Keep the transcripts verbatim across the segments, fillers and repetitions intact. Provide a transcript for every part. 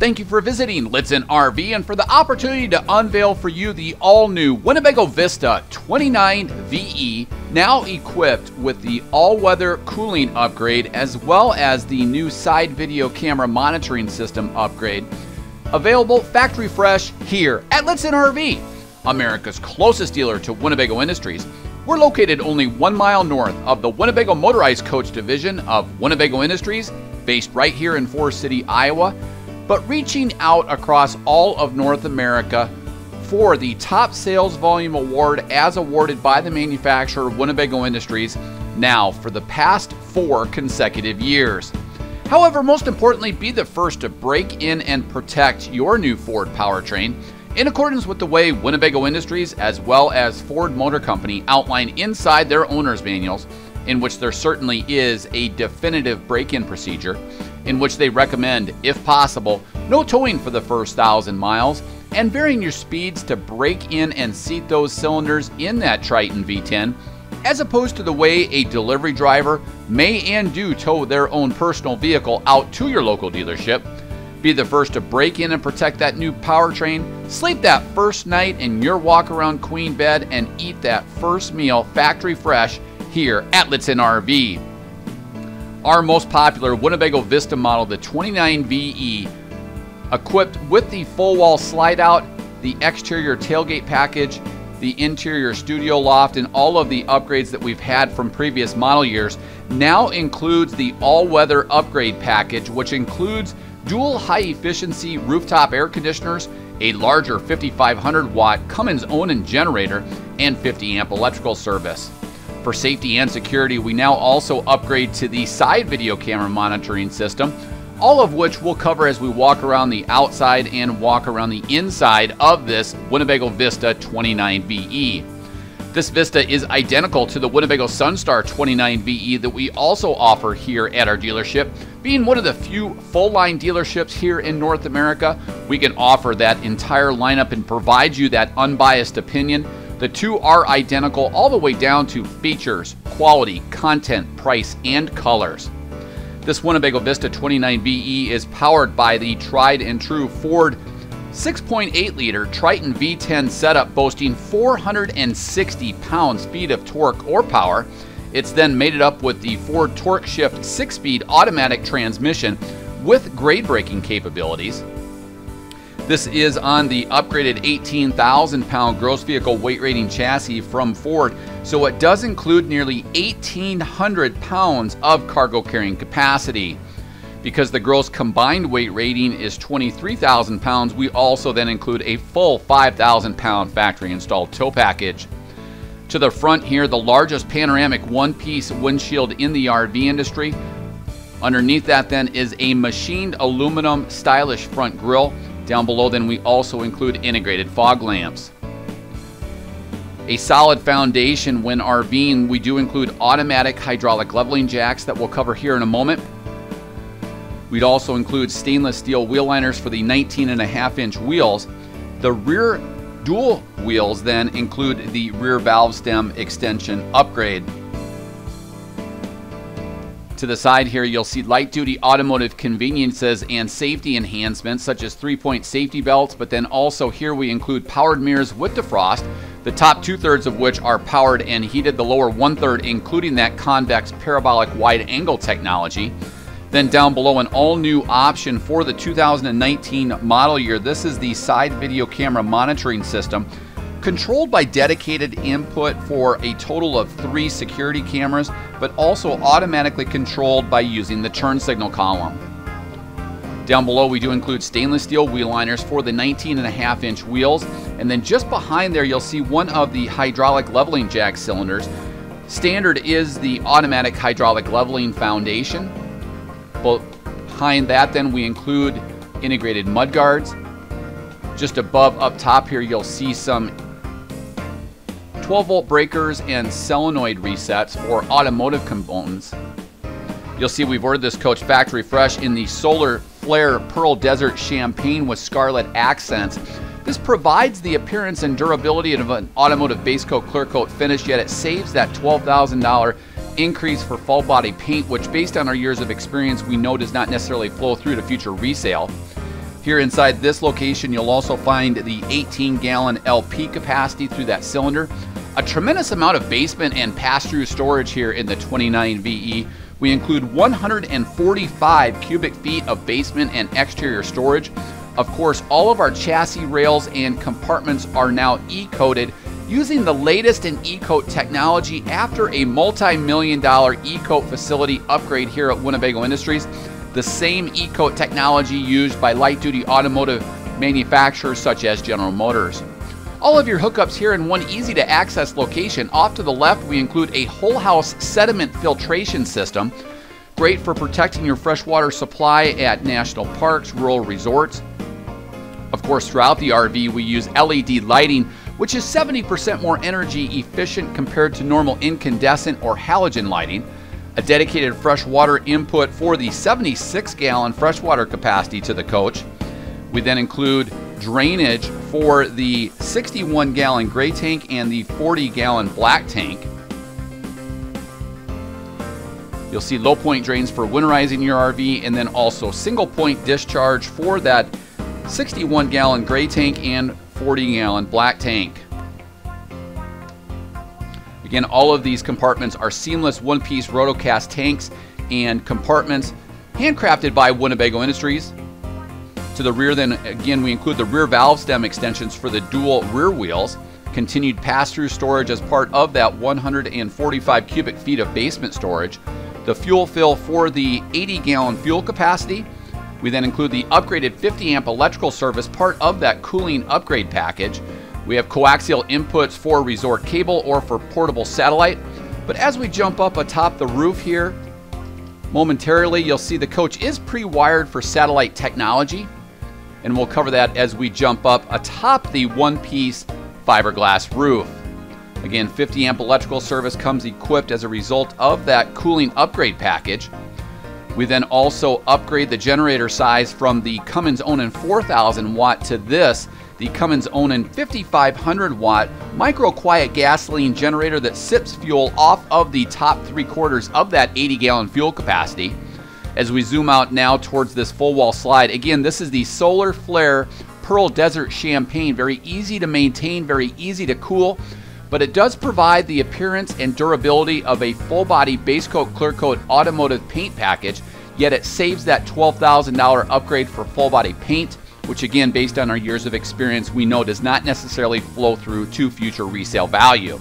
Thank you for visiting Lichtsinn R V and for the opportunity to unveil for you the all-new Winnebago Vista twenty-nine V E, now equipped with the all-weather cooling upgrade as well as the new side video camera monitoring system upgrade. Available factory fresh here at Lichtsinn R V, America's closest dealer to Winnebago Industries. We're located only one mile north of the Winnebago Motorized Coach Division of Winnebago Industries, based right here in Forest City, Iowa, but reaching out across all of North America for the Top Sales Volume Award as awarded by the manufacturer Winnebago Industries now for the past four consecutive years. However, most importantly, be the first to break in and protect your new Ford powertrain in accordance with the way Winnebago Industries as well as Ford Motor Company outline inside their owner's manuals, in which there certainly is a definitive break-in procedure, in which they recommend, if possible, no towing for the first thousand miles and varying your speeds to break in and seat those cylinders in that Triton V ten, as opposed to the way a delivery driver may and do tow their own personal vehicle out to your local dealership. Be the first to break in and protect that new powertrain, sleep that first night in your walk-around queen bed, and eat that first meal factory fresh here at Lichtsinn R V. Our most popular Winnebago Vista model, the twenty-nine V E, equipped with the full wall slide out, the exterior tailgate package, the interior studio loft, and all of the upgrades that we've had from previous model years, now includes the all-weather upgrade package, which includes dual high-efficiency rooftop air conditioners, a larger fifty-five hundred watt Cummins Onan generator, and fifty amp electrical service. For safety and security, we now also upgrade to the side video camera monitoring system, all of which we'll cover as we walk around the outside and walk around the inside of this Winnebago Vista twenty-nine V E. This Vista is identical to the Winnebago Sunstar twenty-nine V E that we also offer here at our dealership. Being one of the few full-line dealerships here in North America, we can offer that entire lineup and provide you that unbiased opinion. The two are identical all the way down to features, quality, content, price, and colors. This Winnebago Vista twenty-nine V E is powered by the tried and true Ford six point eight liter Triton V ten setup, boasting four hundred sixty pound-feet of torque or power. It's then mated up with the Ford Torque Shift six-speed automatic transmission with grade braking capabilities. This is on the upgraded eighteen thousand pound gross vehicle weight rating chassis from Ford, so it does include nearly eighteen hundred pounds of cargo carrying capacity. Because the gross combined weight rating is twenty-three thousand pounds, we also then include a full five thousand pound factory installed tow package. To the front here, the largest panoramic one-piece windshield in the R V industry. Underneath that then is a machined aluminum stylish front grille. Down below then we also include integrated fog lamps. A solid foundation when RVing, we do include automatic hydraulic leveling jacks that we'll cover here in a moment. We'd also include stainless steel wheel liners for the nineteen and a half inch wheels. The rear dual wheels then include the rear valve stem extension upgrade. To the side here, you'll see light-duty automotive conveniences and safety enhancements such as three-point safety belts, but then also here we include powered mirrors with defrost, the top two-thirds of which are powered and heated, the lower one-third including that convex parabolic wide-angle technology. Then down below, an all-new option for the two thousand nineteen model year. This is the side video camera monitoring system, controlled by dedicated input for a total of three security cameras, but also automatically controlled by using the turn signal column. Down below we do include stainless steel wheel liners for the nineteen and a half inch wheels, and then just behind there you'll see one of the hydraulic leveling jack cylinders. Standard is the automatic hydraulic leveling foundation. Behind that then we include integrated mud guards. Just above up top here you'll see some twelve volt breakers and solenoid resets for automotive components. You'll see we've ordered this coach factory fresh in the Solar Flare Pearl Desert Champagne with Scarlet Accents. This provides the appearance and durability of an automotive base coat, clear coat finish, yet it saves that twelve thousand dollar increase for full body paint, which based on our years of experience we know does not necessarily flow through to future resale. Here inside this location, you'll also find the eighteen gallon L P capacity through that cylinder. A tremendous amount of basement and pass-through storage here in the twenty-nine V E. We include one hundred forty-five cubic feet of basement and exterior storage. Of course, all of our chassis, rails, and compartments are now E-coated using the latest in E-coat technology after a multi-million dollar E-coat facility upgrade here at Winnebago Industries. The same E-coat technology used by light-duty automotive manufacturers such as General Motors. All of your hookups here in one easy-to-access location. Off to the left, we include a whole house sediment filtration system. Great for protecting your freshwater supply at national parks, rural resorts. Of course, throughout the R V, we use L E D lighting, which is seventy percent more energy efficient compared to normal incandescent or halogen lighting. A dedicated freshwater input for the seventy-six gallon freshwater capacity to the coach. We then include drainage for the sixty-one gallon gray tank and the forty gallon black tank. You'll see low point drains for winterizing your R V, and then also single point discharge for that sixty-one gallon gray tank and forty gallon black tank. Again, all of these compartments are seamless one-piece rotocast tanks and compartments handcrafted by Winnebago Industries. To the rear, then again, we include the rear valve stem extensions for the dual rear wheels, continued pass-through storage as part of that one hundred forty-five cubic feet of basement storage, the fuel fill for the eighty gallon fuel capacity. We then include the upgraded fifty amp electrical service, part of that cooling upgrade package. We have coaxial inputs for resort cable or for portable satellite. But as we jump up atop the roof here, momentarily you'll see the coach is pre-wired for satellite technology. And we'll cover that as we jump up atop the one-piece fiberglass roof. Again, fifty amp electrical service comes equipped as a result of that cooling upgrade package. We then also upgrade the generator size from the Cummins Onan four thousand watt to this, the Cummins Onan fifty-five hundred watt micro quiet gasoline generator that sips fuel off of the top three quarters of that eighty gallon fuel capacity. As we zoom out now towards this full wall slide, again, this is the Solar Flare Pearl Desert Champagne. Very easy to maintain, very easy to cool, but it does provide the appearance and durability of a full body base coat, clear coat automotive paint package, yet it saves that twelve thousand dollar upgrade for full body paint, which again, based on our years of experience, we know does not necessarily flow through to future resale value.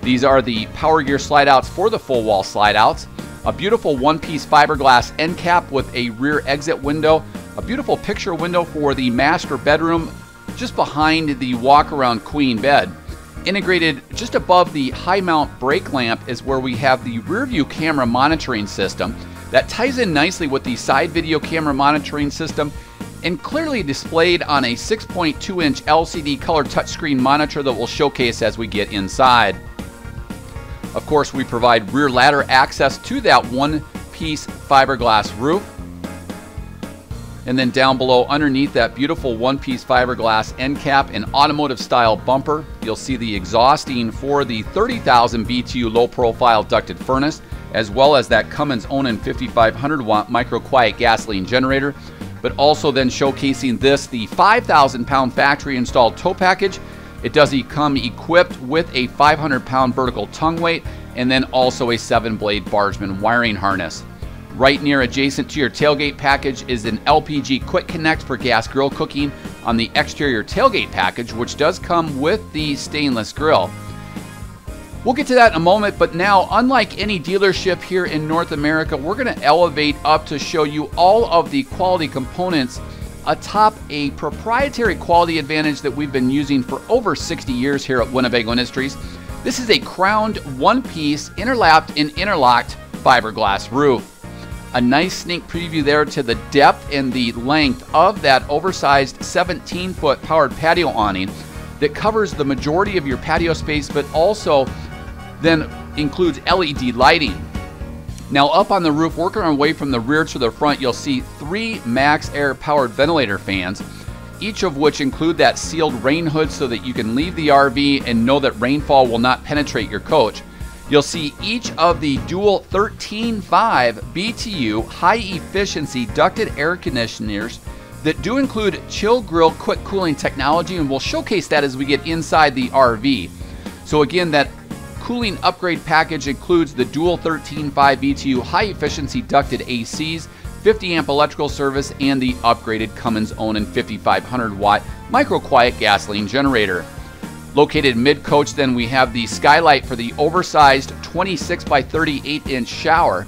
These are the power gear slide outs for the full wall slide outs. A beautiful one-piece fiberglass end cap with a rear exit window, a beautiful picture window for the master bedroom just behind the walk-around queen bed. Integrated just above the high mount brake lamp is where we have the rear view camera monitoring system that ties in nicely with the side video camera monitoring system and clearly displayed on a six point two inch L C D color touchscreen monitor that we'll showcase as we get inside. Of course, we provide rear ladder access to that one-piece fiberglass roof. And then down below, underneath that beautiful one-piece fiberglass end cap and automotive-style bumper, you'll see the exhausting for the thirty thousand B T U low-profile ducted furnace, as well as that Cummins Onan fifty-five hundred watt micro-quiet gasoline generator, but also then showcasing this, the five thousand pound factory-installed tow package. It does come equipped with a five hundred pound vertical tongue weight and then also a seven blade bargeman wiring harness. Right near adjacent to your tailgate package is an L P G quick connect for gas grill cooking on the exterior tailgate package, which does come with the stainless grill. We'll get to that in a moment, but now, unlike any dealership here in North America, we're gonna elevate up to show you all of the quality components atop a proprietary quality advantage that we've been using for over sixty years here at Winnebago Industries. This is a crowned one-piece interlapped and interlocked fiberglass roof. A nice sneak preview there to the depth and the length of that oversized seventeen foot powered patio awning that covers the majority of your patio space, but also then includes L E D lighting. Now up on the roof, working our way from the rear to the front, you'll see three Max Air powered ventilator fans, each of which include that sealed rain hood so that you can leave the R V and know that rainfall will not penetrate your coach. You'll see each of the dual thirteen point five B T U high efficiency ducted air conditioners that do include chill grill quick cooling technology, and we'll showcase that as we get inside the R V. So again, that cooling upgrade package includes the dual thirteen point five B T U high efficiency ducted A Cs, fifty amp electrical service, and the upgraded Cummins Onan fifty-five hundred watt micro quiet gasoline generator. Located mid-coach, then we have the skylight for the oversized twenty-six by thirty-eight inch shower,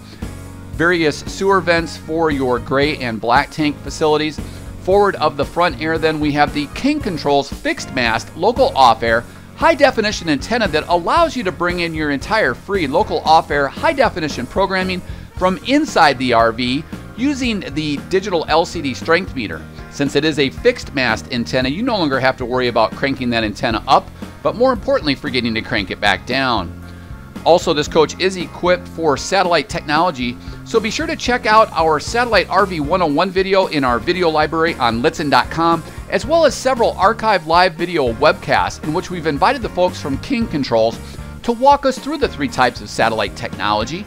various sewer vents for your gray and black tank facilities. Forward of the front air, then we have the King Controls fixed mast local off-air high-definition antenna that allows you to bring in your entire free local off-air high-definition programming from inside the R V using the digital L C D strength meter. Since it is a fixed mast antenna, you no longer have to worry about cranking that antenna up, but more importantly, forgetting to crank it back down. Also, this coach is equipped for satellite technology, so be sure to check out our Satellite R V one oh one video in our video library on Littsinn dot com, as well as several archived live video webcasts in which we've invited the folks from King Controls to walk us through the three types of satellite technology.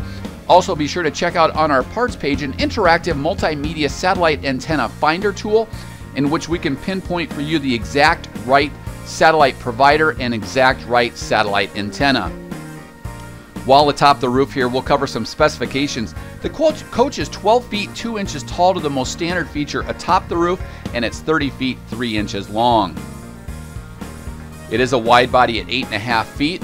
Also, be sure to check out on our parts page an interactive multimedia satellite antenna finder tool in which we can pinpoint for you the exact right satellite provider and exact right satellite antenna. While atop the roof here, we'll cover some specifications. The coach is twelve feet two inches tall to the most standard feature atop the roof, and it's thirty feet three inches long. It is a wide body at eight and a half feet.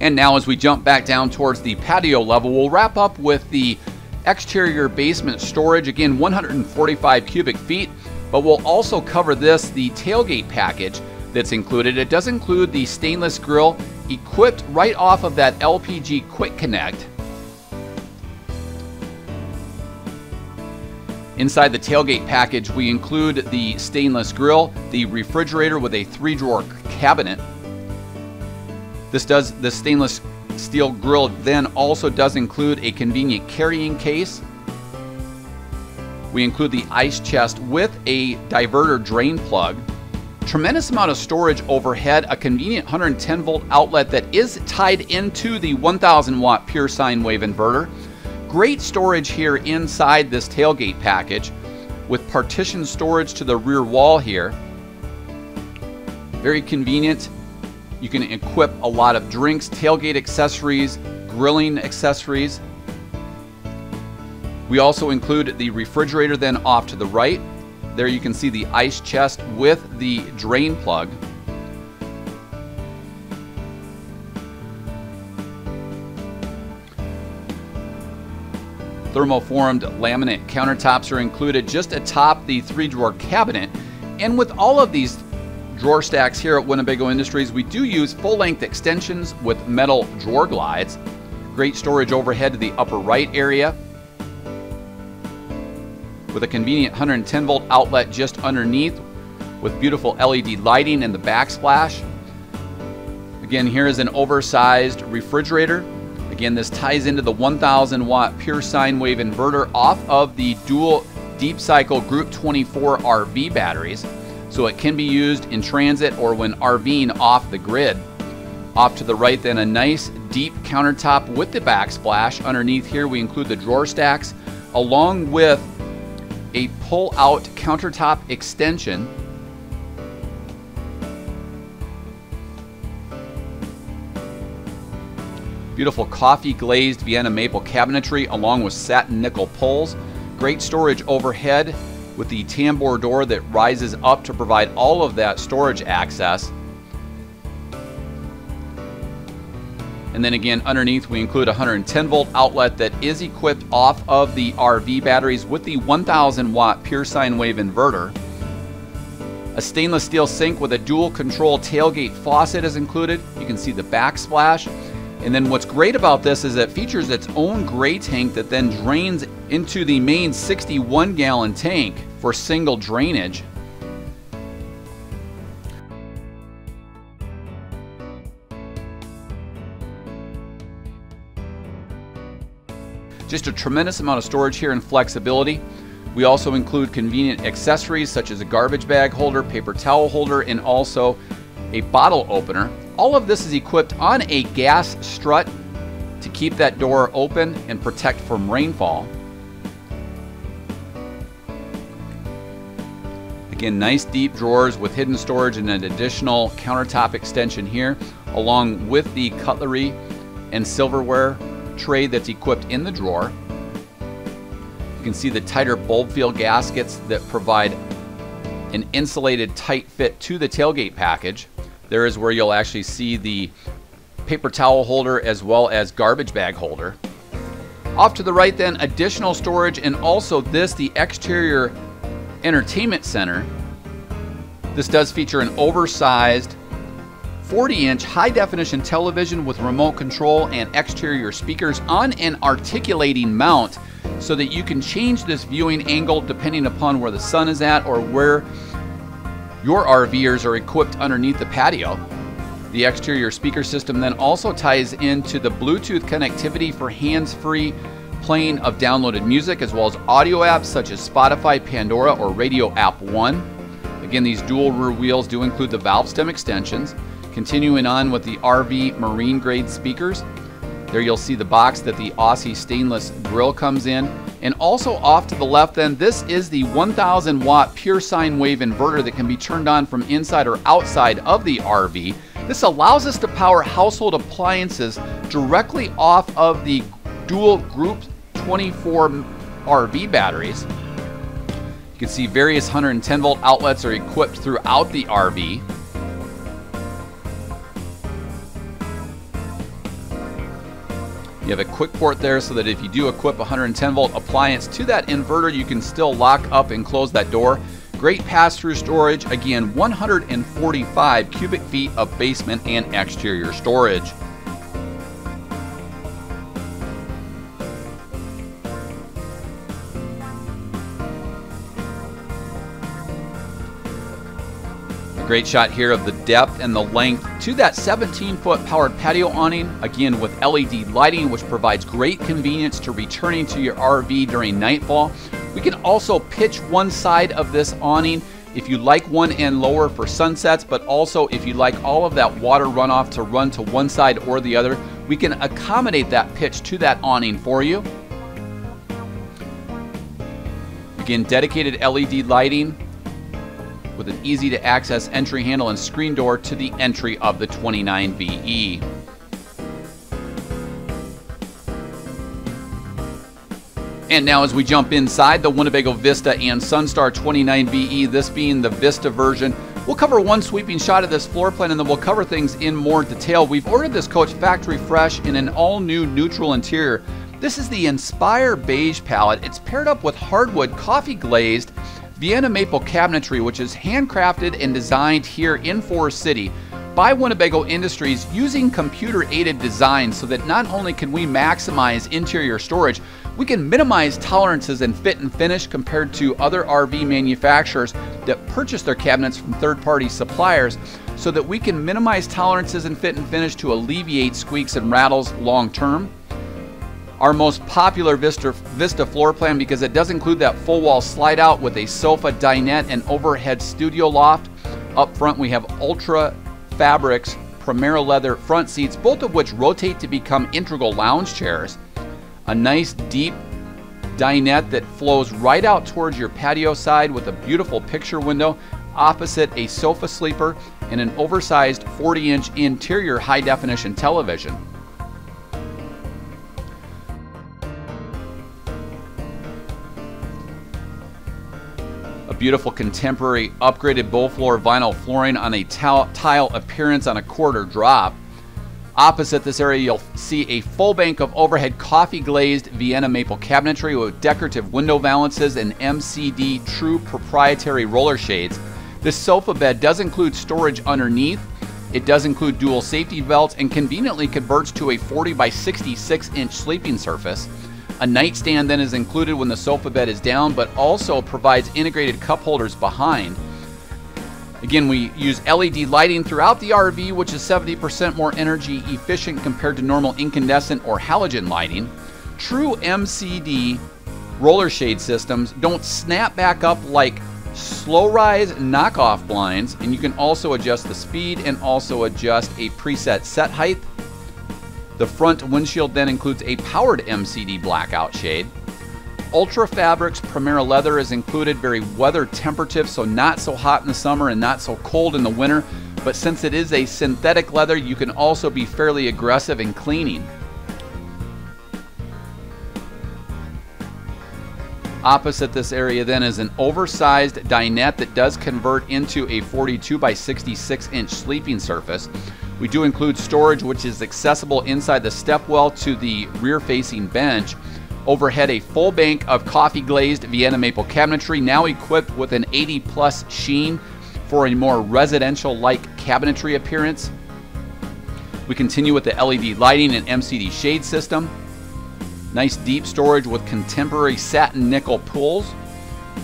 And now as we jump back down towards the patio level, we'll wrap up with the exterior basement storage, again one hundred forty-five cubic feet, but we'll also cover this, the tailgate package that's included. It does include the stainless grill equipped right off of that L P G Quick Connect. Inside the tailgate package, we include the stainless grill, the refrigerator with a three-drawer cabinet. This does the stainless steel grill then also does include a convenient carrying case. We include the ice chest with a diverter drain plug. Tremendous amount of storage overhead, a convenient one hundred ten volt outlet that is tied into the one thousand watt pure sine wave inverter. Great storage here inside this tailgate package with partition storage to the rear wall here. Very convenient. You can equip a lot of drinks, tailgate accessories, grilling accessories. We also include the refrigerator then off to the right. There you can see the ice chest with the drain plug. Thermoformed laminate countertops are included just atop the three-drawer cabinet. And with all of these drawer stacks here at Winnebago Industries, we do use full-length extensions with metal drawer glides. Great storage overhead to the upper right area with a convenient one hundred ten volt outlet just underneath with beautiful L E D lighting and the backsplash. Again, here is an oversized refrigerator. Again, this ties into the one thousand watt pure sine wave inverter off of the dual deep cycle group twenty-four R V batteries. So it can be used in transit or when RVing off the grid. Off to the right then, a nice deep countertop with the backsplash. Underneath here we include the drawer stacks along with a pull-out countertop extension. Beautiful coffee glazed Vienna maple cabinetry along with satin nickel pulls. Great storage overhead with the tambour door that rises up to provide all of that storage access. And then again, underneath we include a one hundred ten volt outlet that is equipped off of the R V batteries with the one thousand watt pure sine wave inverter. A stainless steel sink with a dual control tailgate faucet is included. You can see the backsplash. And then what's great about this is it features its own gray tank that then drains into the main sixty-one gallon tank for single drainage. Just a tremendous amount of storage here and flexibility. We also include convenient accessories such as a garbage bag holder, paper towel holder, and also a bottle opener. All of this is equipped on a gas strut to keep that door open and protect from rainfall. Again, nice deep drawers with hidden storage and an additional countertop extension here, along with the cutlery and silverware tray that's equipped in the drawer. You can see the tighter bulb fill gaskets that provide an insulated tight fit to the tailgate package. There is where you'll actually see the paper towel holder as well as garbage bag holder. Off to the right then, additional storage, and also this, the exterior entertainment center. This does feature an oversized forty inch high definition television with remote control and exterior speakers on an articulating mount, so that you can change this viewing angle depending upon where the sun is at or where your RVers are equipped underneath the patio. The exterior speaker system then also ties into the Bluetooth connectivity for hands-free playing of downloaded music, as well as audio apps such as Spotify, Pandora, or Radio App One. Again, these dual rear wheels do include the valve stem extensions. Continuing on with the R V marine grade speakers, there you'll see the box that the Aussie stainless grill comes in. And also off to the left then, this is the one thousand watt pure sine wave inverter that can be turned on from inside or outside of the R V. This allows us to power household appliances directly off of the dual group twenty-four R V batteries. You can see various one hundred ten volt outlets are equipped throughout the R V. You have a quick port there so that if you do equip a one hundred ten volt appliance to that inverter, you can still lock up and close that door. Great pass-through storage, again one hundred forty-five cubic feet of basement and exterior storage. A great shot here of the depth and the length to that seventeen foot powered patio awning, again with L E D lighting, which provides great convenience to returning to your R V during nightfall. We can also pitch one side of this awning if you like one end lower for sunsets, but also if you like all of that water runoff to run to one side or the other, we can accommodate that pitch to that awning for you. Again, dedicated L E D lighting with an easy to access entry handle and screen door to the entry of the twenty-nine V E. And now as we jump inside the Winnebago Vista and Sunstar twenty-nine V E, this being the Vista version, we'll cover one sweeping shot of this floor plan and then we'll cover things in more detail. We've ordered this coach factory fresh in an all-new neutral interior. This is the Inspire Beige palette. It's paired up with hardwood coffee glazed Vienna Maple cabinetry, which is handcrafted and designed here in Forest City by Winnebago Industries using computer-aided design, so that not only can we maximize interior storage, we can minimize tolerances and fit and finish compared to other R V manufacturers that purchase their cabinets from third-party suppliers, so that we can minimize tolerances and fit and finish to alleviate squeaks and rattles long-term. Our most popular Vista, Vista floor plan, because it does include that full wall slide out with a sofa, dinette, and overhead studio loft. Up front we have Ultra Fabrics Primera leather front seats, both of which rotate to become integral lounge chairs. A nice deep dinette that flows right out towards your patio side with a beautiful picture window, opposite a sofa sleeper and an oversized forty inch interior high definition television. A beautiful contemporary upgraded bowl floor vinyl flooring on a tile appearance on a quarter drop. Opposite this area, you'll see a full bank of overhead coffee glazed Vienna maple cabinetry with decorative window valances and M C D true proprietary roller shades. This sofa bed does include storage underneath. It does include dual safety belts and conveniently converts to a forty by sixty-six inch sleeping surface. A nightstand then is included when the sofa bed is down, but also provides integrated cup holders behind. Again, we use L E D lighting throughout the R V, which is seventy percent more energy efficient compared to normal incandescent or halogen lighting. True M C D roller shade systems don't snap back up like slow rise knockoff blinds, and you can also adjust the speed and also adjust a preset set height. The front windshield then includes a powered M C D blackout shade. Ultra Fabrics Primera leather is included, very weather temperative, so not so hot in the summer and not so cold in the winter. But since it is a synthetic leather, you can also be fairly aggressive in cleaning. Opposite this area then is an oversized dinette that does convert into a forty-two by sixty-six inch sleeping surface. We do include storage, which is accessible inside the stepwell to the rear-facing bench. Overhead, a full bank of coffee-glazed Vienna Maple cabinetry, now equipped with an eighty plus sheen for a more residential-like cabinetry appearance. We continue with the L E D lighting and M C D shade system. Nice deep storage with contemporary satin nickel pulls.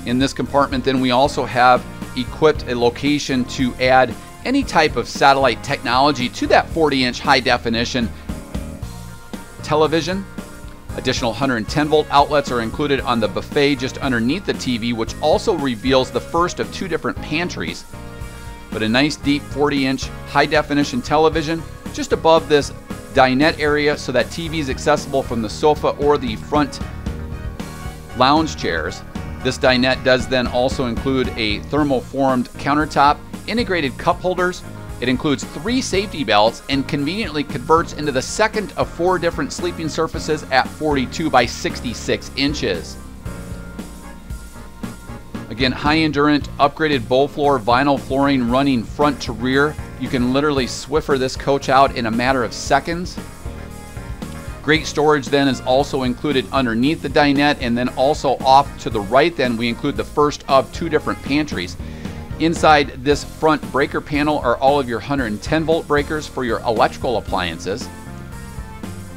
In this compartment then we also have equipped a location to add any type of satellite technology to that forty inch high definition television. Additional one hundred ten volt outlets are included on the buffet just underneath the T V, which also reveals the first of two different pantries. But a nice deep forty inch high definition television just above this dinette area, so that T V is accessible from the sofa or the front lounge chairs. This dinette does then also include a thermoformed countertop, integrated cup holders. It includes three safety belts and conveniently converts into the second of four different sleeping surfaces at forty-two by sixty-six inches. Again, high endurance, upgraded bowl floor, vinyl flooring running front to rear. You can literally Swiffer this coach out in a matter of seconds. Great storage then is also included underneath the dinette, and then also off to the right then we include the first of two different pantries. Inside this front breaker panel are all of your one hundred ten volt breakers for your electrical appliances.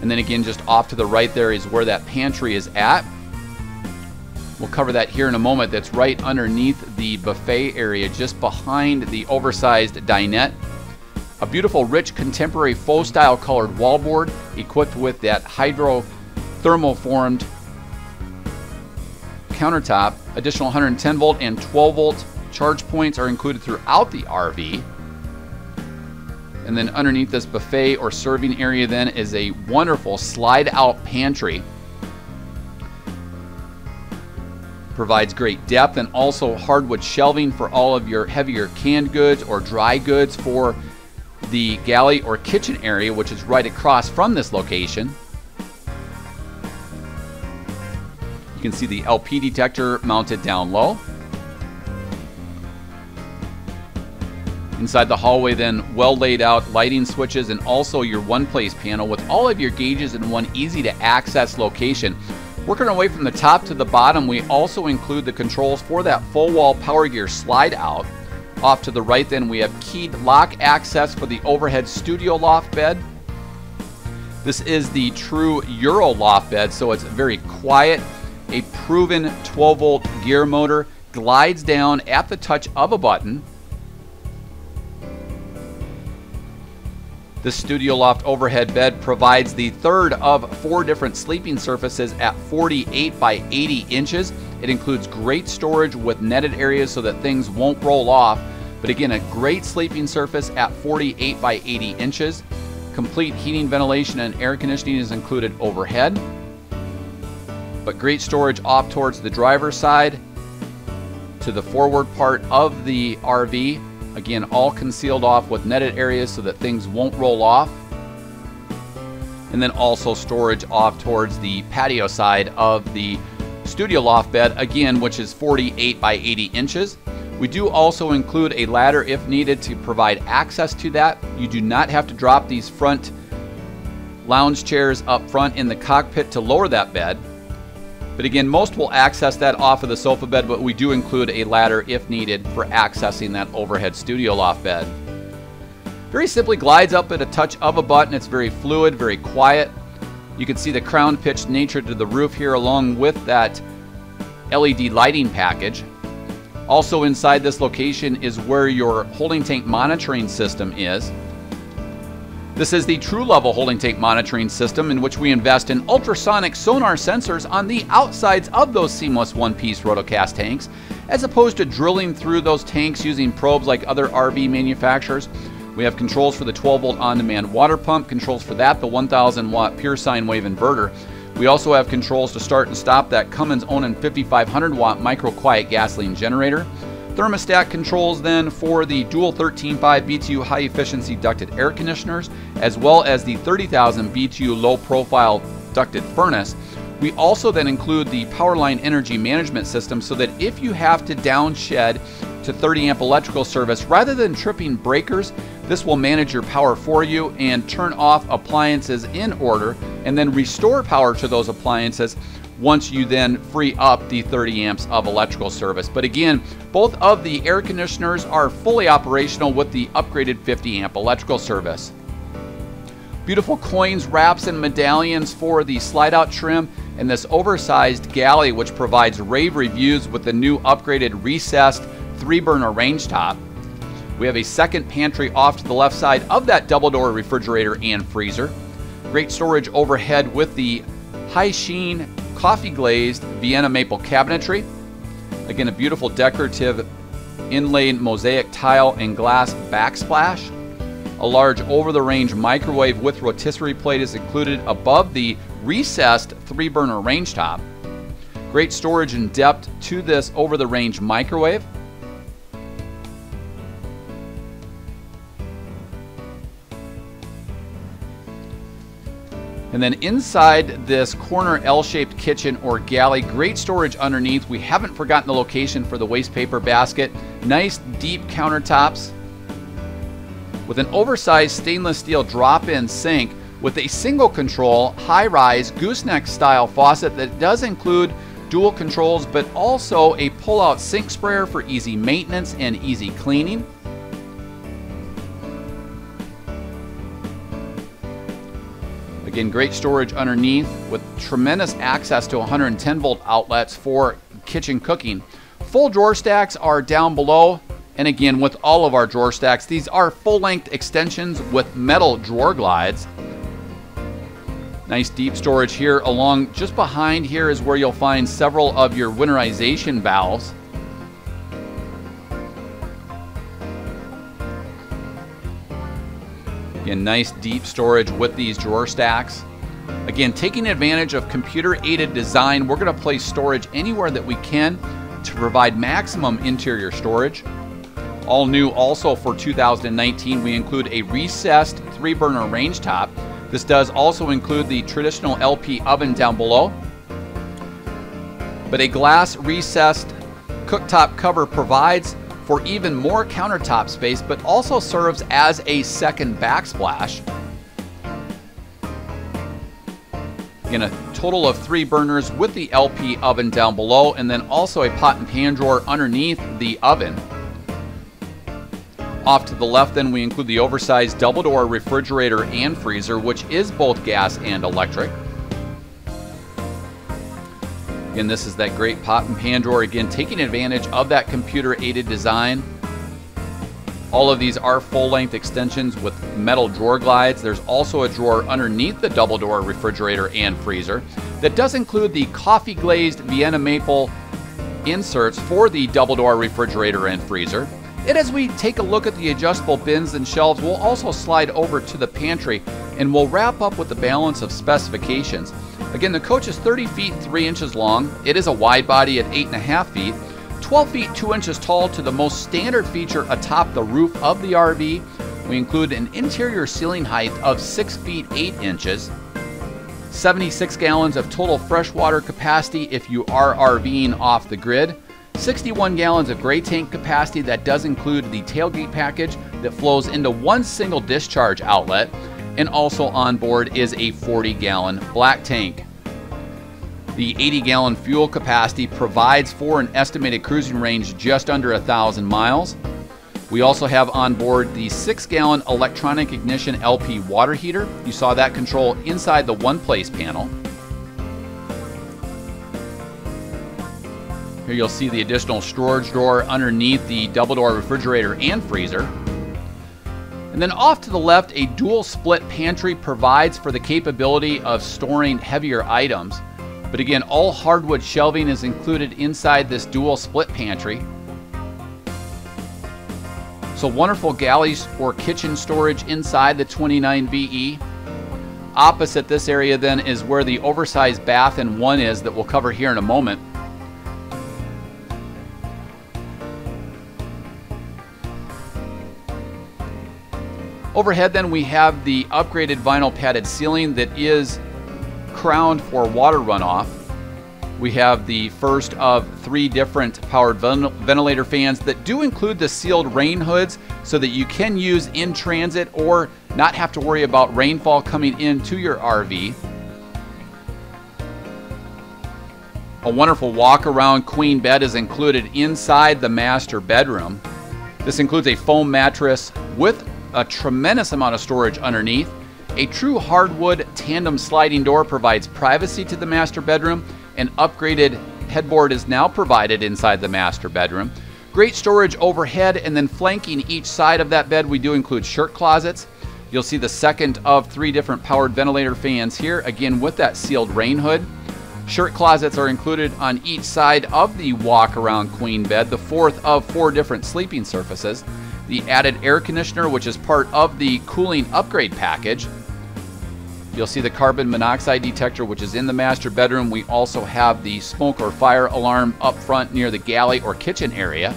And then again, just off to the right there is where that pantry is at. We'll cover that here in a moment. That's right underneath the buffet area, just behind the oversized dinette. A beautiful, rich, contemporary faux-style colored wallboard equipped with that hydro-thermoformed countertop. Additional one hundred ten volt and twelve volt charge points are included throughout the R V. And then underneath this buffet or serving area then is a wonderful slide-out pantry. Provides great depth and also hardwood shelving for all of your heavier canned goods or dry goods for the galley or kitchen area, which is right across from this location. You can see the L P detector mounted down low. Inside the hallway then, well laid out lighting switches and also your one place panel with all of your gauges in one easy to access location. Working our way from the top to the bottom, we also include the controls for that full wall power gear slide out. Off to the right then we have keyed lock access for the overhead studio loft bed. This is the true Euro loft bed, so it's very quiet. A proven twelve volt gear motor glides down at the touch of a button. The studio loft overhead bed provides the third of four different sleeping surfaces at forty-eight by eighty inches. It includes great storage with netted areas so that things won't roll off. But again, a great sleeping surface at forty-eight by eighty inches. Complete heating, ventilation, and air conditioning is included overhead. But great storage off towards the driver's side to the forward part of the R V. Again, all concealed off with netted areas so that things won't roll off. And then also storage off towards the patio side of the studio loft bed, again, which is forty-eight by eighty inches. We do also include a ladder if needed to provide access to that. You do not have to drop these front lounge chairs up front in the cockpit to lower that bed. But again, most will access that off of the sofa bed, but we do include a ladder if needed for accessing that overhead studio loft bed. Very simply glides up at a touch of a button. It's very fluid, very quiet. You can see the crown pitched nature to the roof here along with that L E D lighting package. Also inside this location is where your holding tank monitoring system is. This is the True Level holding tank monitoring system, in which we invest in ultrasonic sonar sensors on the outsides of those seamless one-piece rotocast tanks, as opposed to drilling through those tanks using probes like other R V manufacturers. We have controls for the twelve volt on-demand water pump, controls for that, the one thousand watt pure sine wave inverter. We also have controls to start and stop that Cummins Onan fifty-five hundred watt micro quiet gasoline generator. Thermostat controls then for the dual thirteen point five B T U high efficiency ducted air conditioners, as well as the thirty thousand B T U low profile ducted furnace. We also then include the Powerline energy management system so that if you have to downshed to thirty amp electrical service, rather than tripping breakers, this will manage your power for you and turn off appliances in order and then restore power to those appliances once you then free up the thirty amps of electrical service. But again, both of the air conditioners are fully operational with the upgraded fifty amp electrical service. Beautiful coins, wraps, and medallions for the slide-out trim and this oversized galley, which provides rave reviews with the new upgraded recessed three burner range top. We have a second pantry off to the left side of that double-door refrigerator and freezer. Great storage overhead with the high sheen coffee glazed Vienna maple cabinetry. Again, a beautiful decorative inlaid mosaic tile and glass backsplash. A large over-the-range microwave with rotisserie plate is included above the recessed three burner range top. Great storage and depth to this over-the-range microwave. And then inside this corner L-shaped kitchen or galley, great storage underneath. We haven't forgotten the location for the waste paper basket. Nice deep countertops with an oversized stainless steel drop-in sink with a single control high-rise gooseneck style faucet that does include dual controls, but also a pull-out sink sprayer for easy maintenance and easy cleaning. Again, great storage underneath with tremendous access to one hundred ten volt outlets for kitchen cooking. Full drawer stacks are down below. And again, with all of our drawer stacks, these are full length extensions with metal drawer glides. Nice deep storage here along, just behind here is where you'll find several of your winterization valves. Again, nice deep storage with these drawer stacks. Again, taking advantage of computer-aided design, we're going to place storage anywhere that we can to provide maximum interior storage. All new also for two thousand nineteen, we include a recessed three burner range top. This does also include the traditional L P oven down below. But a glass recessed cooktop cover provides for even more countertop space, but also serves as a second backsplash. Again, a total of three burners with the L P oven down below, and then also a pot and pan drawer underneath the oven. Off to the left then we include the oversized double door refrigerator and freezer, which is both gas and electric. Again, this is that great pot and pan drawer, again, taking advantage of that computer-aided design. All of these are full-length extensions with metal drawer glides. There's also a drawer underneath the double-door refrigerator and freezer that does include the coffee-glazed Vienna maple inserts for the double-door refrigerator and freezer. And as we take a look at the adjustable bins and shelves, we'll also slide over to the pantry and we'll wrap up with the balance of specifications. Again, the coach is thirty feet three inches long. It is a wide body at eight and a half feet, twelve feet two inches tall to the most standard feature atop the roof of the R V. We include an interior ceiling height of six feet eight inches, seventy-six gallons of total freshwater capacity if you are RVing off the grid, sixty-one gallons of gray tank capacity that does include the tailgate package that flows into one single discharge outlet, and also on board is a forty gallon black tank. The eighty gallon fuel capacity provides for an estimated cruising range just under a thousand miles. We also have on board the six gallon electronic ignition L P water heater. You saw that control inside the one place panel. Here you'll see the additional storage drawer underneath the double door refrigerator and freezer. And then off to the left, a dual split pantry provides for the capability of storing heavier items. But again, all hardwood shelving is included inside this dual split pantry. So wonderful galleys or kitchen storage inside the twenty-nine B E. Opposite this area then is where the oversized bath and one is that we'll cover here in a moment. Overhead then we have the upgraded vinyl padded ceiling that is crowned for water runoff. We have the first of three different powered ven ventilator fans that do include the sealed rain hoods so that you can use in transit or not have to worry about rainfall coming into your R V. A wonderful walk around queen bed is included inside the master bedroom. This includes a foam mattress with a tremendous amount of storage underneath. A true hardwood tandem sliding door provides privacy to the master bedroom. An upgraded headboard is now provided inside the master bedroom. Great storage overhead, and then flanking each side of that bed, we do include shirt closets. You'll see the second of three different powered ventilator fans here, again with that sealed rain hood. Shirt closets are included on each side of the walk around queen bed, the fourth of four different sleeping surfaces. The added air conditioner, which is part of the cooling upgrade package. You'll see the carbon monoxide detector, which is in the master bedroom. We also have the smoke or fire alarm up front near the galley or kitchen area.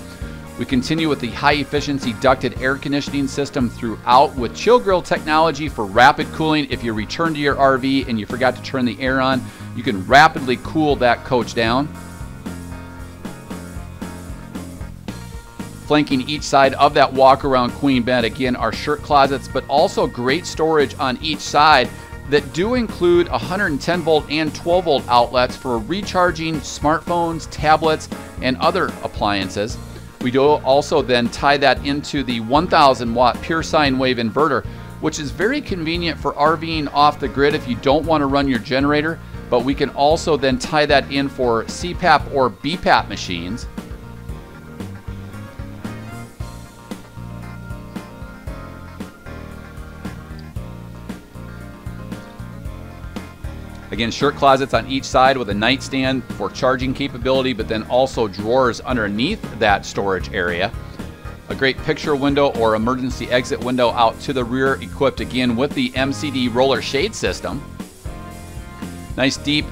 We continue with the high efficiency ducted air conditioning system throughout with chill grill technology for rapid cooling. If you return to your R V and you forgot to turn the air on, you can rapidly cool that coach down. Flanking each side of that walk around queen bed, again, are shirt closets, but also great storage on each side that do include one hundred ten volt and twelve volt outlets for recharging smartphones, tablets, and other appliances. We do also then tie that into the one thousand watt pure sine wave inverter, which is very convenient for RVing off the grid if you don't want to run your generator, but we can also then tie that in for C PAP or B PAP machines. Again, shirt closets on each side with a nightstand for charging capability, but then also drawers underneath that storage area. A great picture window or emergency exit window out to the rear, equipped again with the M C D roller shade system. Nice deep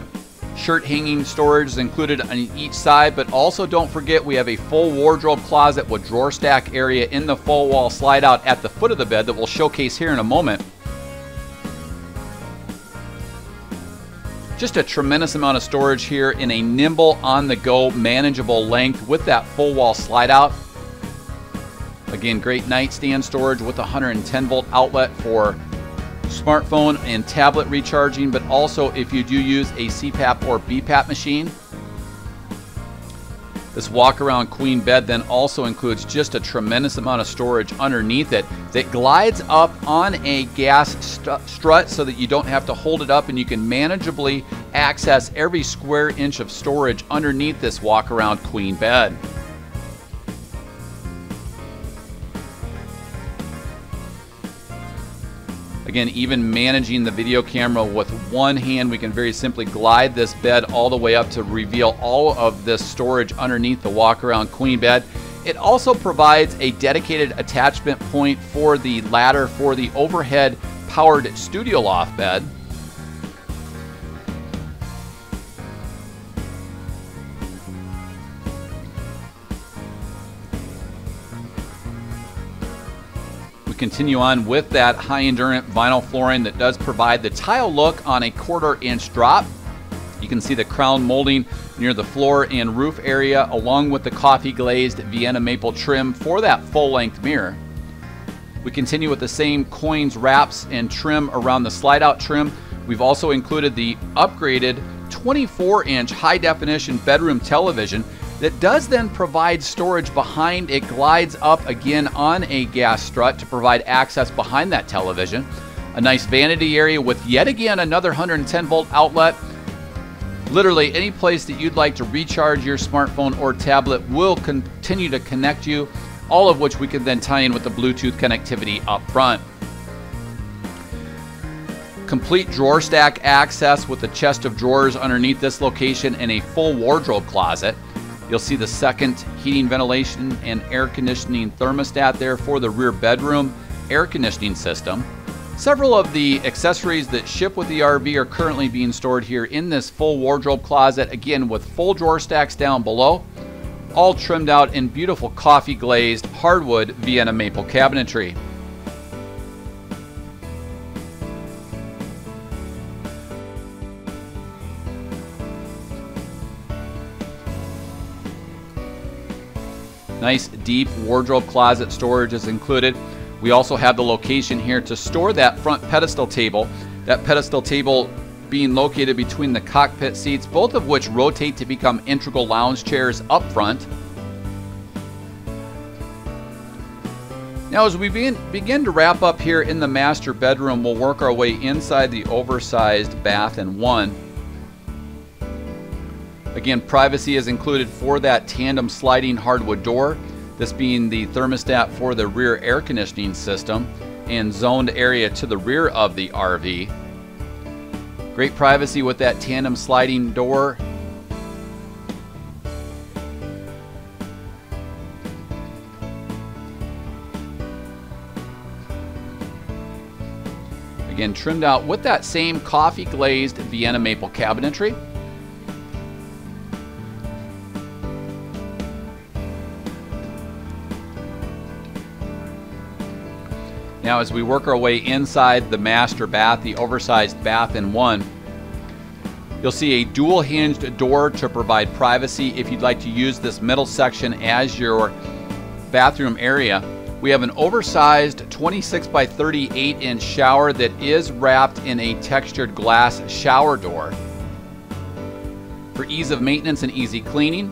shirt hanging storage is included on each side, but also don't forget we have a full wardrobe closet with drawer stack area in the full wall slide out at the foot of the bed that we'll showcase here in a moment. Just a tremendous amount of storage here in a nimble, on-the-go, manageable length with that full wall slide out. Again, great nightstand storage with one hundred ten volt outlet for smartphone and tablet recharging, but also if you do use a C PAP or B PAP machine. This walk around queen bed then also includes just a tremendous amount of storage underneath it that glides up on a gas st strut so that you don't have to hold it up, and you can manageably access every square inch of storage underneath this walk around queen bed. Again, even managing the video camera with one hand, we can very simply glide this bed all the way up to reveal all of this storage underneath the walk around queen bed. It also provides a dedicated attachment point for the ladder for the overhead powered studio loft bed. Continue on with that high endurance vinyl flooring that does provide the tile look on a quarter inch drop. You can see the crown molding near the floor and roof area, along with the coffee glazed Vienna maple trim for that full length mirror. We continue with the same coins, wraps, and trim around the slide out trim. We've also included the upgraded twenty-four inch high definition bedroom television that does then provide storage behind. It glides up again on a gas strut to provide access behind that television. A nice vanity area with yet again another one hundred ten volt outlet. Literally any place that you'd like to recharge your smartphone or tablet will continue to connect you, all of which we can then tie in with the Bluetooth connectivity up front. Complete drawer stack access with a chest of drawers underneath this location and a full wardrobe closet. You'll see the second heating, ventilation, and air conditioning thermostat there for the rear bedroom air conditioning system. Several of the accessories that ship with the R V are currently being stored here in this full wardrobe closet, again with full drawer stacks down below, all trimmed out in beautiful coffee glazed hardwood Vienna maple cabinetry. Nice deep wardrobe closet storage is included. We also have the location here to store that front pedestal table. That pedestal table being located between the cockpit seats, both of which rotate to become integral lounge chairs up front. Now as we begin to wrap up here in the master bedroom, we'll work our way inside the oversized bath and one. Again, privacy is included for that tandem sliding hardwood door, this being the thermostat for the rear air conditioning system and zoned area to the rear of the R V. Great privacy with that tandem sliding door. Again, trimmed out with that same coffee glazed Vienna maple cabinetry. Now as we work our way inside the master bath, the oversized bath in one, you'll see a dual hinged door to provide privacy if you'd like to use this middle section as your bathroom area. We have an oversized twenty-six by thirty-eight inch shower that is wrapped in a textured glass shower door for ease of maintenance and easy cleaning.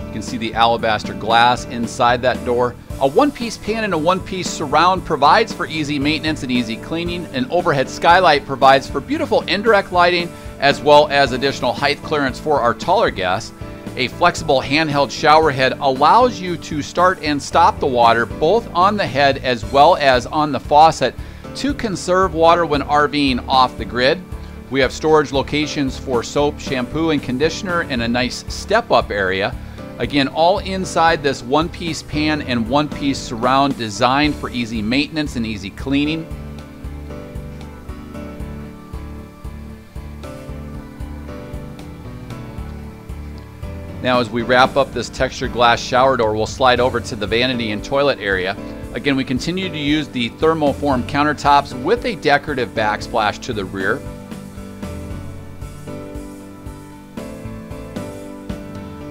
You can see the alabaster glass inside that door. A one-piece pan and a one-piece surround provides for easy maintenance and easy cleaning. An overhead skylight provides for beautiful indirect lighting as well as additional height clearance for our taller guests. A flexible handheld shower head allows you to start and stop the water both on the head as well as on the faucet to conserve water when RVing off the grid. We have storage locations for soap, shampoo, and conditioner and a nice step-up area. Again, all inside this one-piece pan and one-piece surround designed for easy maintenance and easy cleaning. Now as we wrap up this textured glass shower door, we'll slide over to the vanity and toilet area. Again, we continue to use the thermoform countertops with a decorative backsplash to the rear.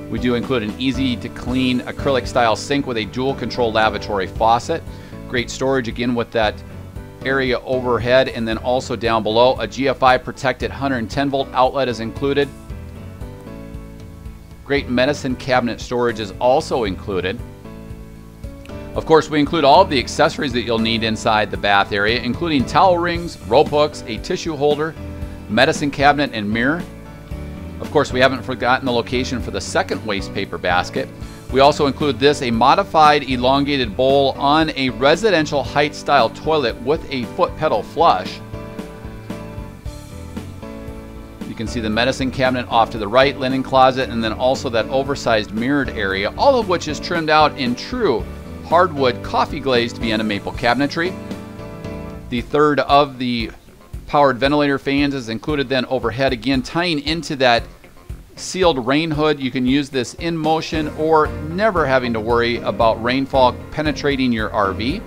We do include an easy-to-clean acrylic-style sink with a dual-control lavatory faucet. Great storage, again, with that area overhead and then also down below. A G F I-protected one hundred ten volt outlet is included. Great medicine cabinet storage is also included. Of course, we include all of the accessories that you'll need inside the bath area, including towel rings, rope hooks, a tissue holder, medicine cabinet, and mirror. Of course, we haven't forgotten the location for the second waste paper basket. We also include this, a modified elongated bowl on a residential height style toilet with a foot pedal flush. You can see the medicine cabinet off to the right, linen closet, and then also that oversized mirrored area, all of which is trimmed out in true hardwood coffee glazed Vienna maple cabinetry. The third of the powered ventilator fans is included then overhead, again tying into that sealed rain hood. You can use this in motion or never having to worry about rainfall penetrating your R V.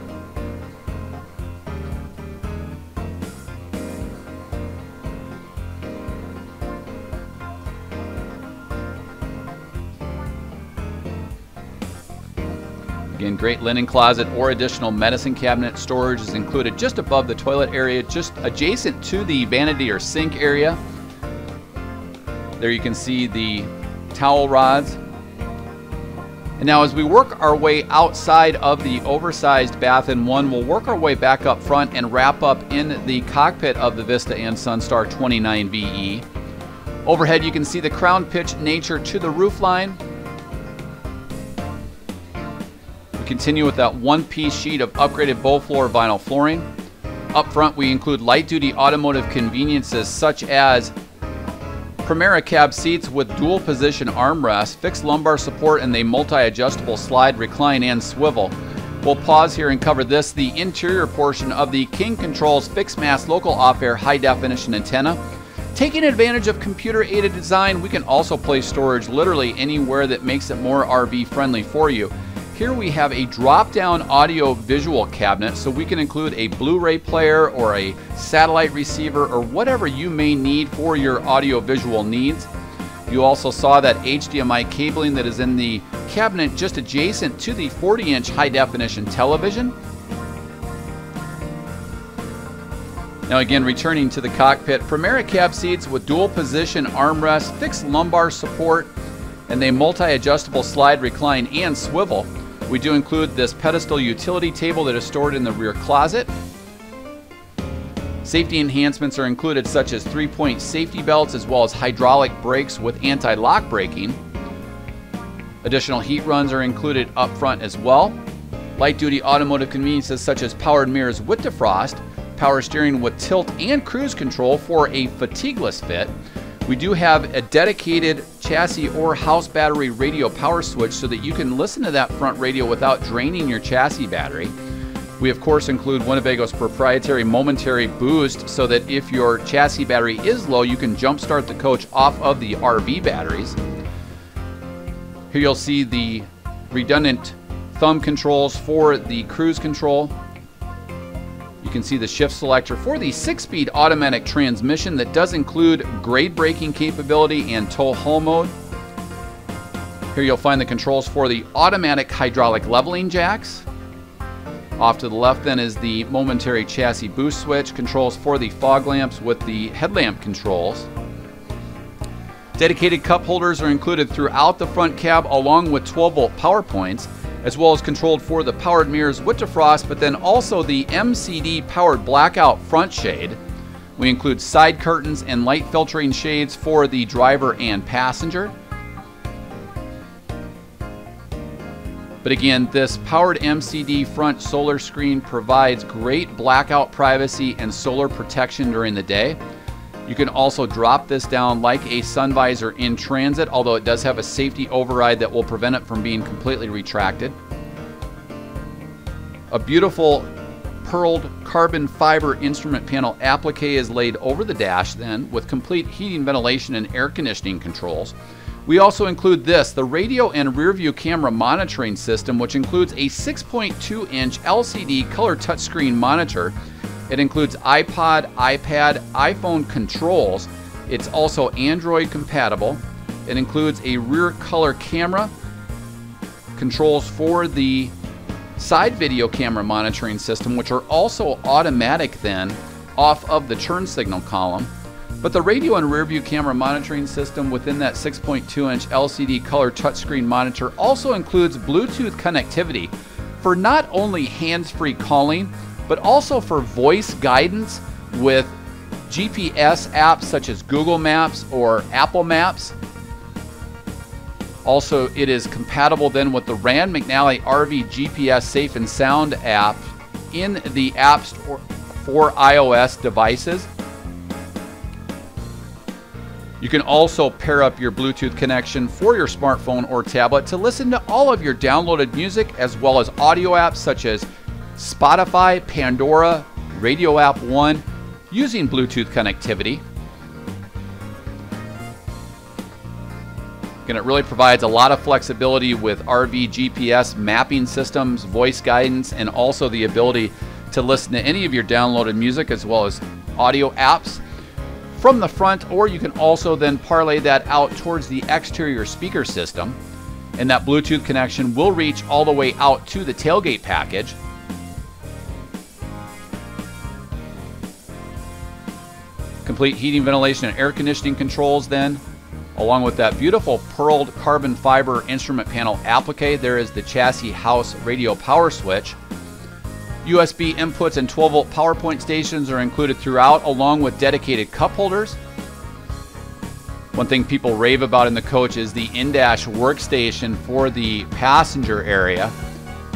Again, great linen closet or additional medicine cabinet storage is included just above the toilet area, just adjacent to the vanity or sink area. There you can see the towel rods. And now as we work our way outside of the oversized bath in one, we'll work our way back up front and wrap up in the cockpit of the Vista and Sunstar twenty-nine V E. Overhead, you can see the crown pitch nature to the roofline. Continue with that one-piece sheet of upgraded bow floor vinyl flooring. Up front, we include light-duty automotive conveniences such as Primera cab seats with dual position armrests, fixed lumbar support, and a multi-adjustable slide, recline, and swivel. We'll pause here and cover this, the interior portion of the King Controls fixed mast local off-air high definition antenna. Taking advantage of computer-aided design, we can also place storage literally anywhere that makes it more R V friendly for you. Here we have a drop-down audio-visual cabinet, so we can include a Blu-ray player or a satellite receiver or whatever you may need for your audio-visual needs. You also saw that H D M I cabling that is in the cabinet just adjacent to the forty inch high-definition television. Now again, returning to the cockpit, Primera cab seats with dual position armrests, fixed lumbar support, and a multi-adjustable slide, recline, and swivel. We do include this pedestal utility table that is stored in the rear closet. Safety enhancements are included, such as three-point safety belts as well as hydraulic brakes with anti-lock braking. Additional heat runs are included up front as well. Light-duty automotive conveniences such as powered mirrors with defrost, power steering with tilt and cruise control for a fatigueless fit. We do have a dedicated chassis or house battery radio power switch so that you can listen to that front radio without draining your chassis battery. We of course include Winnebago's proprietary momentary boost so that if your chassis battery is low, you can jump start the coach off of the R V batteries. Here you'll see the redundant thumb controls for the cruise control. You can see the shift selector for the six-speed automatic transmission that does include grade braking capability and tow haul mode. Here you'll find the controls for the automatic hydraulic leveling jacks. Off to the left then is the momentary chassis boost switch, controls for the fog lamps with the headlamp controls. Dedicated cup holders are included throughout the front cab along with twelve volt power points, as well as controlled for the powered mirrors with defrost, but then also the M C D powered blackout front shade. We include side curtains and light filtering shades for the driver and passenger. But again, this powered M C D front solar screen provides great blackout privacy and solar protection during the day. You can also drop this down like a sun visor in transit, although it does have a safety override that will prevent it from being completely retracted. A beautiful pearled carbon fiber instrument panel applique is laid over the dash then with complete heating, ventilation, and air conditioning controls. We also include this, the radio and rear view camera monitoring system, which includes a six point two inch L C D color touchscreen monitor. It includes iPod, iPad, iPhone controls. It's also Android compatible. It includes a rear color camera, controls for the side video camera monitoring system, which are also automatic then off of the turn signal column. But the radio and rear view camera monitoring system within that six point two inch L C D color touchscreen monitor also includes Bluetooth connectivity for not only hands-free calling, but also for voice guidance with G P S apps such as Google Maps or Apple Maps. Also, it is compatible then with the Rand McNally R V G P S Safe and Sound app in the App Store for iOS devices. You can also pair up your Bluetooth connection for your smartphone or tablet to listen to all of your downloaded music as well as audio apps such as Spotify, Pandora, Radio App One, using Bluetooth connectivity. And it really provides a lot of flexibility with R V G P S mapping systems, voice guidance, and also the ability to listen to any of your downloaded music as well as audio apps from the front, or you can also then parlay that out towards the exterior speaker system. And that Bluetooth connection will reach all the way out to the tailgate package. Complete heating, ventilation, and air conditioning controls then, along with that beautiful pearled carbon fiber instrument panel applique. There is the chassis house radio power switch. U S B inputs and twelve volt power point stations are included throughout, along with dedicated cup holders. One thing people rave about in the coach is the in-dash workstation for the passenger area.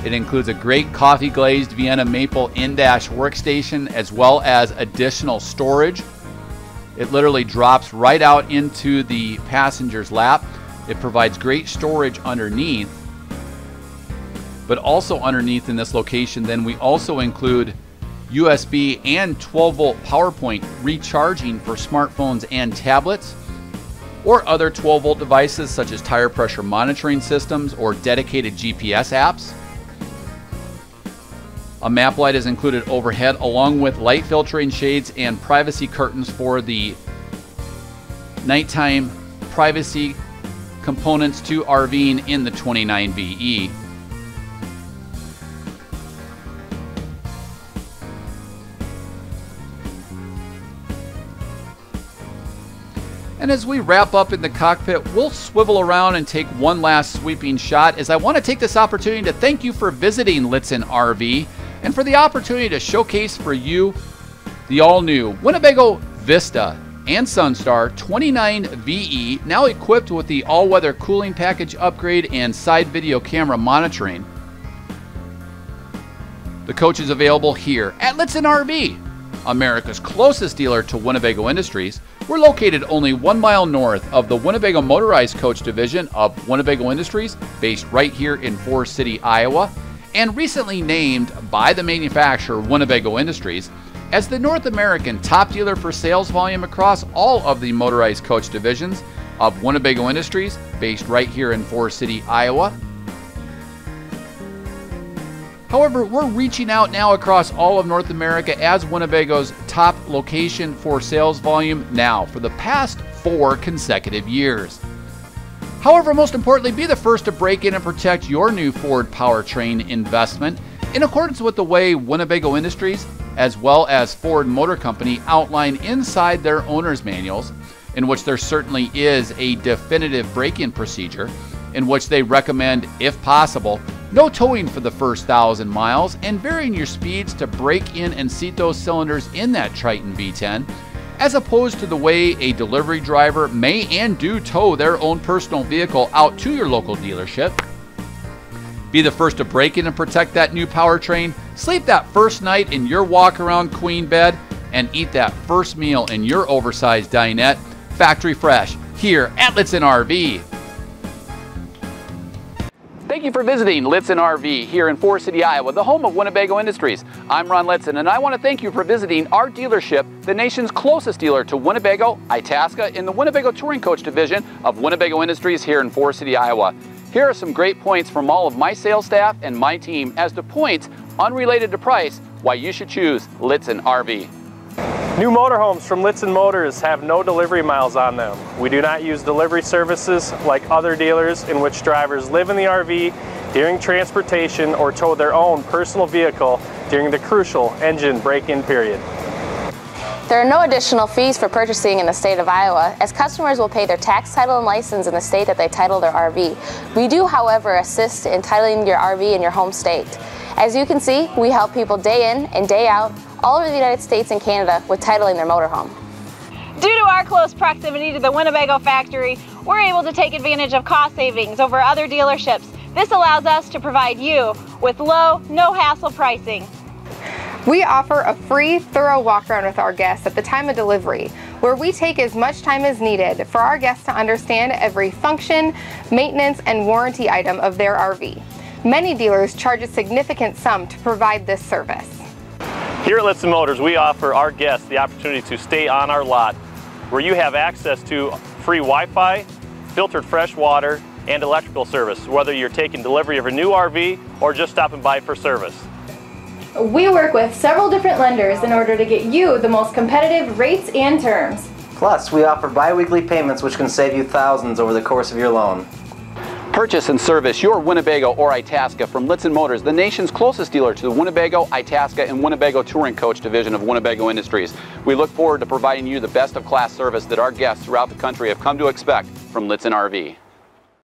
It includes a great coffee glazed Vienna Maple in-dash workstation as well as additional storage. It literally drops right out into the passenger's lap. It provides great storage underneath, but also underneath in this location, then we also include U S B and twelve volt PowerPoint recharging for smartphones and tablets, or other twelve volt devices such as tire pressure monitoring systems or dedicated G P S apps. A map light is included overhead, along with light filtering shades and privacy curtains for the nighttime privacy components to RVing in the twenty-nine V E. And as we wrap up in the cockpit, we'll swivel around and take one last sweeping shot, as I want to take this opportunity to thank you for visiting Lichtsinn R V and for the opportunity to showcase for you the all-new Winnebago Vista and Sunstar twenty-nine V E, now equipped with the all-weather cooling package upgrade and side video camera monitoring. The coach is available here at Lichtsinn R V, America's closest dealer to Winnebago Industries. We're located only one mile north of the Winnebago Motorized Coach Division of Winnebago Industries, based right here in Forest City, Iowa, and recently named by the manufacturer Winnebago Industries as the North American top dealer for sales volume across all of the motorized coach divisions of Winnebago Industries, based right here in Forest City, Iowa. However, we're reaching out now across all of North America as Winnebago's top location for sales volume now for the past four consecutive years. However, most importantly, be the first to break in and protect your new Ford powertrain investment in accordance with the way Winnebago Industries, as well as Ford Motor Company, outline inside their owner's manuals, in which there certainly is a definitive break-in procedure, in which they recommend, if possible, no towing for the first thousand miles, and varying your speeds to break in and seat those cylinders in that Triton V ten, as opposed to the way a delivery driver may and do tow their own personal vehicle out to your local dealership. Be the first to break in and protect that new powertrain, sleep that first night in your walk-around queen bed, and eat that first meal in your oversized dinette, factory fresh, here at Lichtsinn R V. Thank you for visiting Lichtsinn R V here in Forest City, Iowa, the home of Winnebago Industries. I'm Ron Lichtsinn, and I want to thank you for visiting our dealership, the nation's closest dealer to Winnebago Itasca in the Winnebago Touring Coach Division of Winnebago Industries here in Forest City, Iowa. Here are some great points from all of my sales staff and my team as to points unrelated to price why you should choose Lichtsinn R V. New motorhomes from Lichtsinn Motors have no delivery miles on them. We do not use delivery services like other dealers, in which drivers live in the R V during transportation or tow their own personal vehicle during the crucial engine break-in period. There are no additional fees for purchasing in the state of Iowa, as customers will pay their tax, title, and license in the state that they title their R V. We do, however, assist in titling your R V in your home state. As you can see, we help people day in and day out all over the United States and Canada with titling their motorhome. Due to our close proximity to the Winnebago factory, we're able to take advantage of cost savings over other dealerships. This allows us to provide you with low, no-hassle pricing. We offer a free, thorough walk-around with our guests at the time of delivery, where we take as much time as needed for our guests to understand every function, maintenance, and warranty item of their R V. Many dealers charge a significant sum to provide this service. Here at Lichtsinn Motors, we offer our guests the opportunity to stay on our lot, where you have access to free Wi-Fi, filtered fresh water, and electrical service, whether you're taking delivery of a new R V or just stopping by for service. We work with several different lenders in order to get you the most competitive rates and terms. Plus, we offer bi-weekly payments, which can save you thousands over the course of your loan. Purchase and service your Winnebago or Itasca from Lichtsinn Motors, the nation's closest dealer to the Winnebago, Itasca, and Winnebago Touring Coach Division of Winnebago Industries. We look forward to providing you the best of class service that our guests throughout the country have come to expect from Lichtsinn R V.